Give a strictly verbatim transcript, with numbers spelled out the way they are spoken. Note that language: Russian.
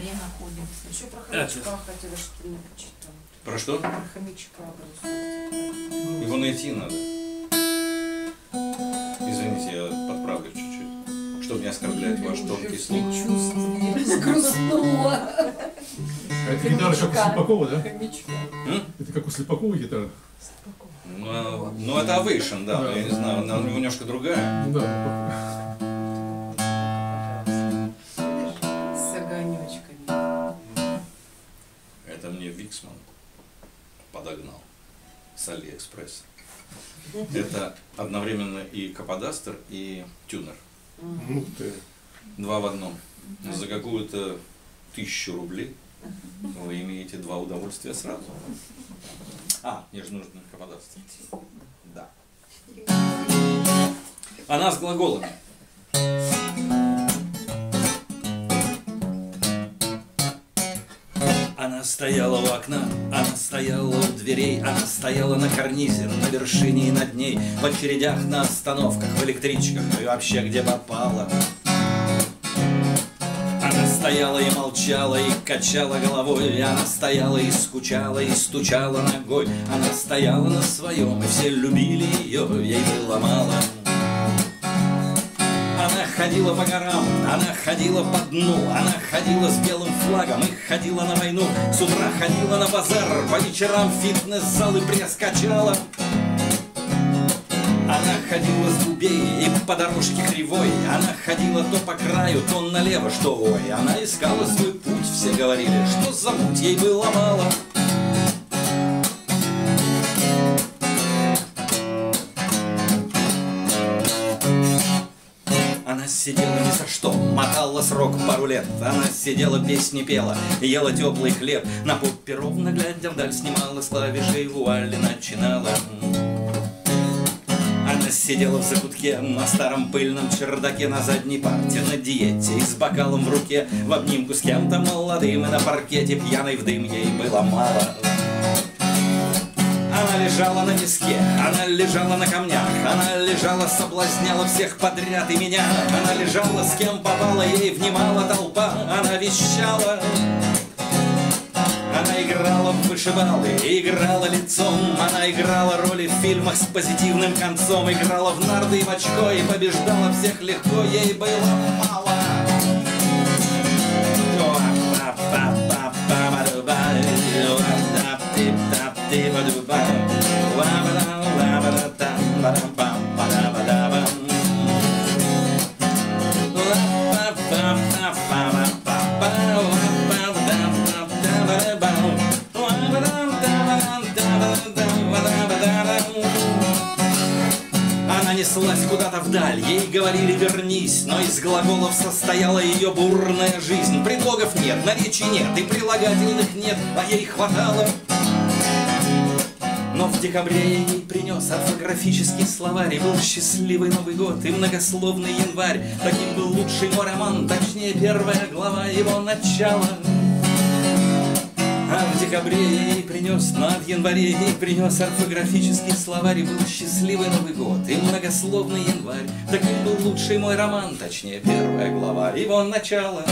дворе находимся. Еще про хомячка хотела, что ты не почитала. Про что? Про хомячка. Его найти надо. Извините, я подправлю чуть-чуть, чтобы не оскорблять ваш тонкий слух. Сгрустнула. Это гитара как у Слепакова, да? Хомячка. Это как у Слепакова гитара? Слепакова. Ну, ну это Ovation, да, да, но я не знаю, она у него немножко другая. Ну, да. Виксман подогнал с алиэкспресса. Это одновременно и каподастер, и тюнер. Ну ты. Два в одном. За какую-то тысячу рублей вы имеете два удовольствия сразу. А, мне же нужен каподастер. Да. Она с глаголами. Она стояла у окна, она стояла у дверей, она стояла на карнизе, на вершине и над ней, в очередях, на остановках, в электричках и вообще где попало. Она стояла и молчала, и качала головой, и она стояла и скучала, и стучала ногой, она стояла на своем, и все любили ее, ей было мало. Она ходила по горам, она ходила по дну, она ходила с белым флагом и ходила на войну. С утра ходила на базар, по вечерам в фитнес-зал и пресс качала. Она ходила с губей и по дорожке кривой, она ходила то по краю, то налево, что ой. Она искала свой путь, все говорили, что за путь ей было мало. Она сидела ни за что, мотала срок пару лет. Она сидела, песни пела, ела теплый хлеб. На попе ровно глядя вдаль, снимала с клавишей вуали, начинала. Она сидела в закутке, на старом пыльном чердаке, на задней парте, на диете и с бокалом в руке, в обнимку с кем-то молодым, и на паркете пьяной в дым ей было мало. Она лежала на песке, она лежала на камнях, она лежала, соблазняла всех подряд и меня. Она лежала, с кем попала, ей внимала толпа, она вещала. Она играла в вышибалы, играла лицом, она играла роли в фильмах с позитивным концом, играла в нарды и в очко и побеждала всех легко, ей было мало. Она неслась куда-то вдаль, ей говорили вернись, но из глаголов состояла ее бурная жизнь. Предлогов нет, наречий нет и прилагательных нет, а ей хватало. Но в декабре я ей принес орфографический словарь, и был счастливый Новый год и многословный январь. Таким был лучший мой роман, точнее первая глава его начала. А в декабре я ей принес, но в январе я ей принес орфографический словарь, и был счастливый Новый год и многословный январь. Таким был лучший мой роман, точнее первая глава его начала.